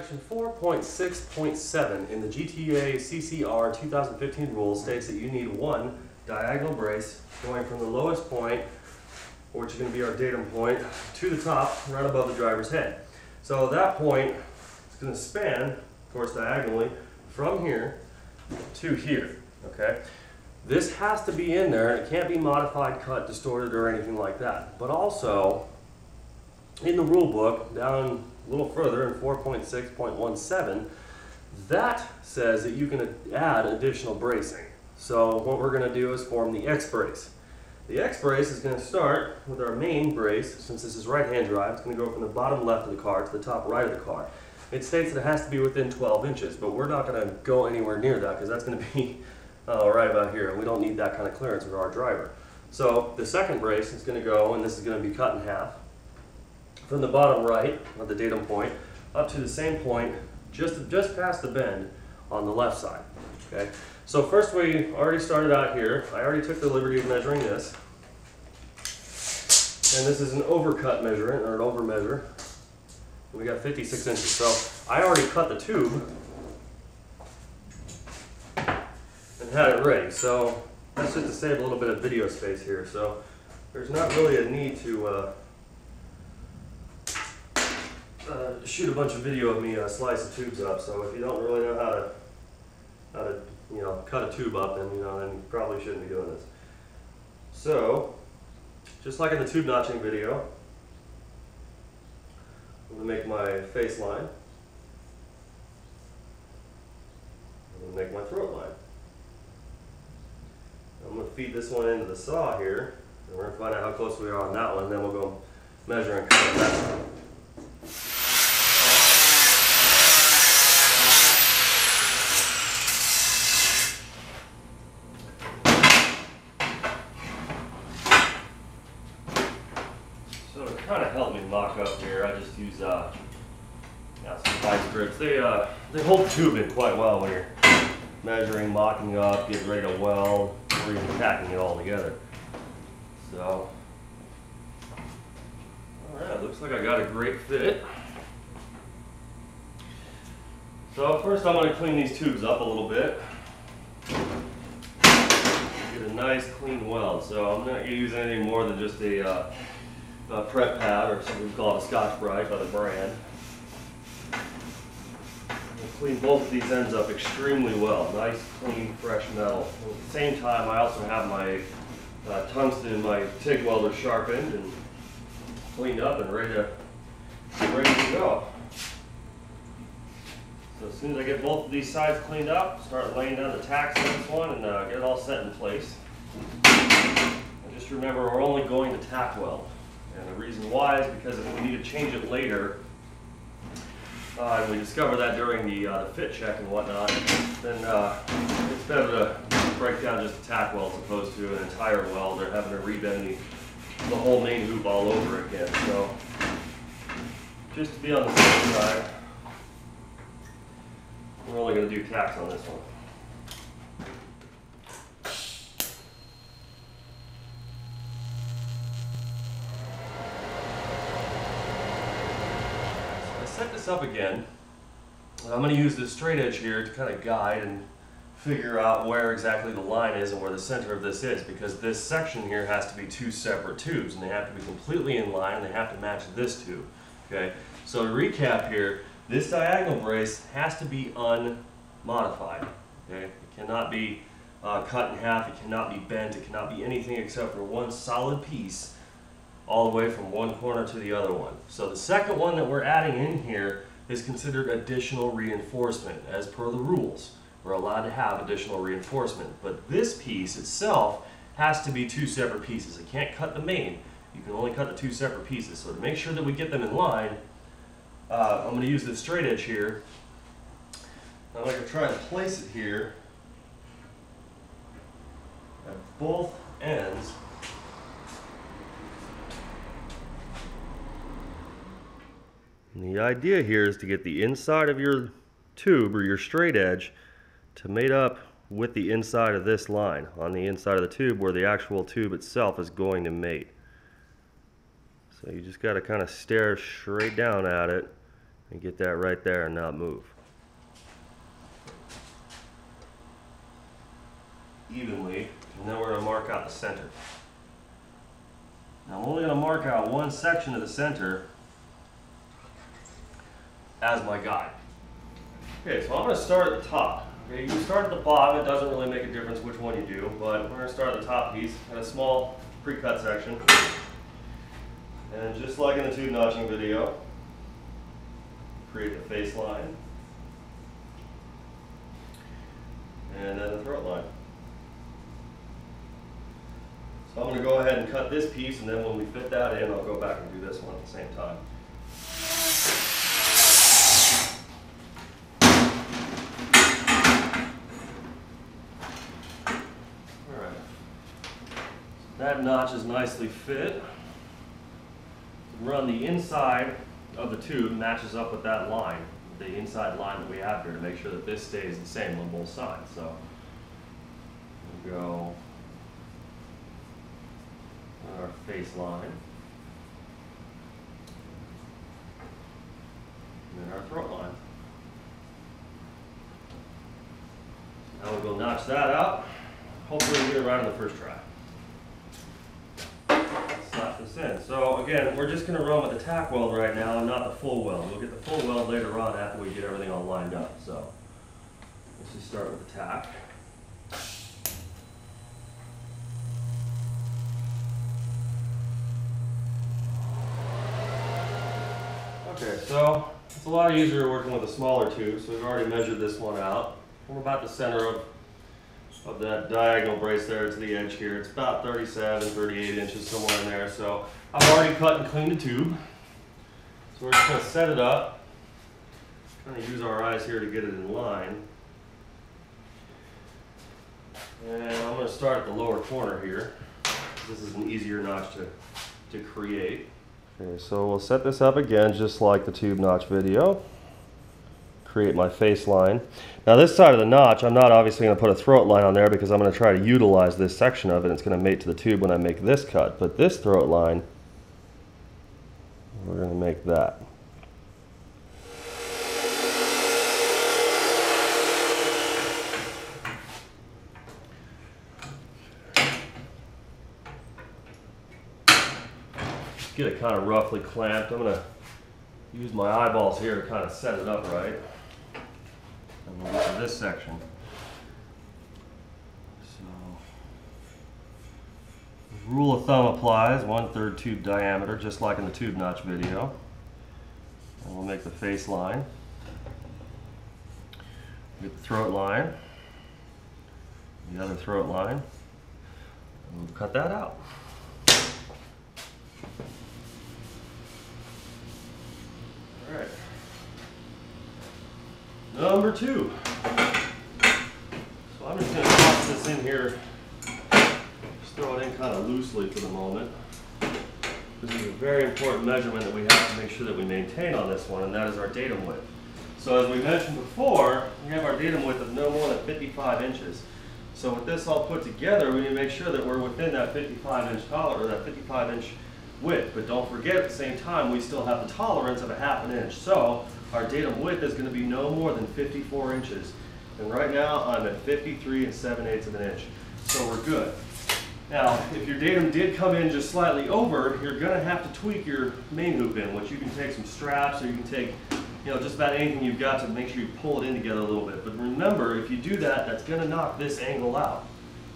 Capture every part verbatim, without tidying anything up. Section four point six point seven in the G T A C C R two thousand fifteen rules states that you need one diagonal brace going from the lowest point, which is going to be our datum point, to the top right above the driver's head. So that point is going to span, of course diagonally, from here to here. Okay? This has to be in there, and it can't be modified, cut, distorted, or anything like that. But also, in the rule book, down a little further in four point six point one seven, that says that you can add additional bracing. So what we're going to do is form the X-Brace. The X-Brace is going to start with our main brace. Since this is right-hand drive, it's going to go from the bottom left of the car to the top right of the car. It states that it has to be within twelve inches, but we're not going to go anywhere near that because that's going to be uh, right about here, and we don't need that kind of clearance with our driver. So the second brace is going to go, and this is going to be cut in half, from the bottom right of the datum point up to the same point just, just past the bend on the left side. Okay? So first we already started out here. I already took the liberty of measuring this. And this is an overcut measurement, or an over measure. We got fifty-six inches. So I already cut the tube and had it ready. So that's just to save a little bit of video space here. So there's not really a need to uh, Uh, shoot a bunch of video of me uh, slice the tubes up. So if you don't really know how to how to you know cut a tube up, then you know then you probably shouldn't be doing this. So just like in the tube notching video, I'm gonna make my face line. I'm gonna make my throat line. I'm gonna feed this one into the saw here, and we're gonna find out how close we are on that one. Then we'll go measure and cut that one. Kind of helped me mock up here. I just use uh, yeah, some vice grips. They uh, they hold tubing quite well when you're measuring, mocking up, getting ready to weld, or even tacking it all together. So, all right, looks like I got a great fit. So first, I'm going to clean these tubes up a little bit. Get a nice clean weld. So I'm not going to use anything more than just a uh, Uh, prep pad, or something we call it a Scotch-Brite by the brand. We'll clean both of these ends up extremely well. Nice, clean, fresh metal. And at the same time, I also have my uh, tungsten, my TIG welder sharpened and cleaned up and ready to, ready to go. So as soon as I get both of these sides cleaned up, start laying down the tacks on this one and uh, get it all set in place. And just remember, we're only going to tack weld. And the reason why is because if we need to change it later, uh, and we discover that during the, uh, the fit check and whatnot, then uh, it's better to break down just a tack weld as opposed to an entire weld or having to rebend the, the whole main hoop all over again. So, just to be on the safe side, we're only going to do tacks on this one. Set this up again. I'm going to use this straight edge here to kind of guide and figure out where exactly the line is and where the center of this is, because this section here has to be two separate tubes and they have to be completely in line and they have to match this tube. Okay, so to recap here, this diagonal brace has to be unmodified. Okay, it cannot be uh, cut in half, it cannot be bent, it cannot be anything except for one solid piece all the way from one corner to the other one. So the second one that we're adding in here is considered additional reinforcement. As per the rules, we're allowed to have additional reinforcement. But this piece itself has to be two separate pieces. It can't cut the main. You can only cut the two separate pieces. So to make sure that we get them in line, uh, I'm going to use this straight edge here. I'm going to try and place it here at both ends. The idea here is to get the inside of your tube or your straight edge to mate up with the inside of this line on the inside of the tube where the actual tube itself is going to mate. So you just got to kind of stare straight down at it and get that right there and not move. Evenly, and then we're going to mark out the center. Now I'm only going to mark out one section of the center as my guide. Okay, so I'm going to start at the top. Okay, you can start at the bottom, it doesn't really make a difference which one you do, but we're going to start at the top piece, at a small pre-cut section. And just like in the tube notching video, create the face line and then the throat line. So I'm going to go ahead and cut this piece, and then when we fit that in, I'll go back and do this one at the same time. That notch is nicely fit. Run the inside of the tube matches up with that line, the inside line that we have here, to make sure that this stays the same on both sides. So we'll go on our face line and then our throat line. Now we'll go notch that out. Hopefully we get it right on the first try. This in. So again, we're just going to run with the tack weld right now and not the full weld. We'll get the full weld later on after we get everything all lined up. So let's just start with the tack. Okay, so it's a lot easier working with a smaller tube, so we've already measured this one out. We're about the center of of that diagonal brace there to the edge here. It's about thirty-seven, thirty-eight inches, somewhere in there. So I've already cut and cleaned the tube. So we're just going to set it up. Kind of use our eyes here to get it in line. And I'm going to start at the lower corner here. This is an easier notch to, to create. Okay, so we'll set this up again just like the tube notch video. Create my face line. Now this side of the notch, I'm not obviously going to put a throat line on there because I'm going to try to utilize this section of it. It's going to mate to the tube when I make this cut. But this throat line, we're going to make that. Get it kind of roughly clamped. I'm going to use my eyeballs here to kind of set it up right. And we'll get to this section. So, rule of thumb applies, one third tube diameter, just like in the tube notch video. And we'll make the face line. Get the throat line, the other throat line, and we'll cut that out. Alright. Number two. So I'm just going to toss this in here, just throw it in kind of loosely for the moment. This is a very important measurement that we have to make sure that we maintain on this one, and that is our datum width. So as we mentioned before, we have our datum width of no more than fifty-five inches. So with this all put together, we need to make sure that we're within that fifty-five inch collar, or that fifty-five inch width, but don't forget at the same time we still have the tolerance of a half an inch. So our datum width is going to be no more than fifty-four inches, and right now I'm at fifty-three and seven eighths of an inch, so we're good. Now if your datum did come in just slightly over, you're going to have to tweak your main hoop in, which you can take some straps, or you can take, you know, just about anything you've got to make sure you pull it in together a little bit. But remember, if you do that, that's going to knock this angle out.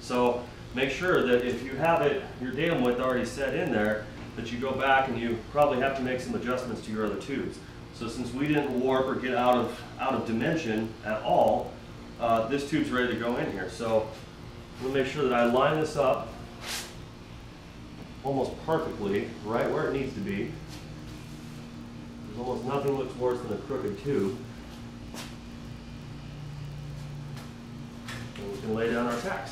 So make sure that if you have it, your datum width already set in there, that you go back and you probably have to make some adjustments to your other tubes. So since we didn't warp or get out of out of dimension at all, uh, this tube's ready to go in here. So I'm gonna make sure that I line this up almost perfectly, right where it needs to be. There's almost nothing looks worse than a crooked tube. And we can lay down our tacks.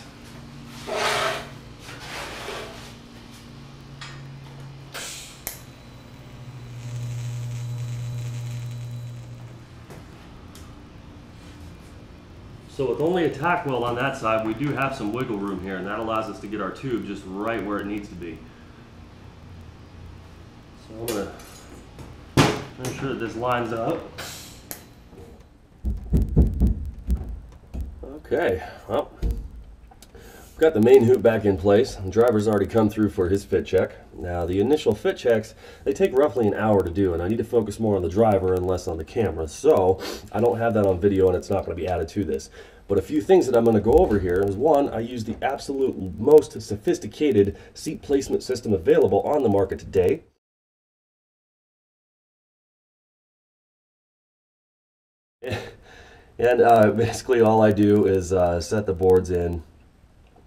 So with only a tack weld on that side, we do have some wiggle room here, and that allows us to get our tube just right where it needs to be. So I'm going to make sure that this lines up. Okay, well, we've got the main hoop back in place. The driver's already come through for his fit check. Now, the initial fit checks, they take roughly an hour to do, and I need to focus more on the driver and less on the camera, so I don't have that on video and it's not going to be added to this. But a few things that I'm going to go over here is, one, I use the absolute most sophisticated seat placement system available on the market today. And uh, basically all I do is uh, set the boards in,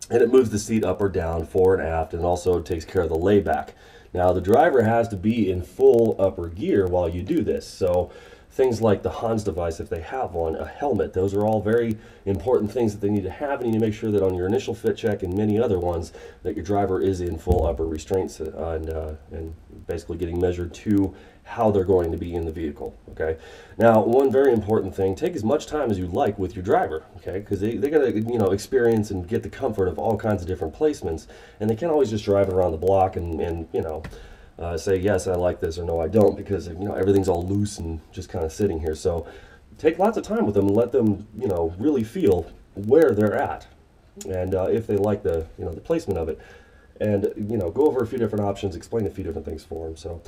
and it moves the seat up or down, fore and aft, and also takes care of the layback. Now the driver has to be in full upper gear while you do this, so things like the Hans device, if they have one, a helmet, those are all very important things that they need to have, and you need to make sure that on your initial fit check and many other ones that your driver is in full upper restraints and, uh, and basically getting measured to how they're going to be in the vehicle, okay? Now, one very important thing, take as much time as you like with your driver, okay? Because they, they're gonna, you know, experience and get the comfort of all kinds of different placements, and they can't always just drive around the block and, and you know, uh, say, yes, I like this, or no, I don't, because, you know, everything's all loose and just kind of sitting here. So take lots of time with them and let them, you know, really feel where they're at, and uh, if they like the, you know, the placement of it. And, you know, go over a few different options, explain a few different things for them, so.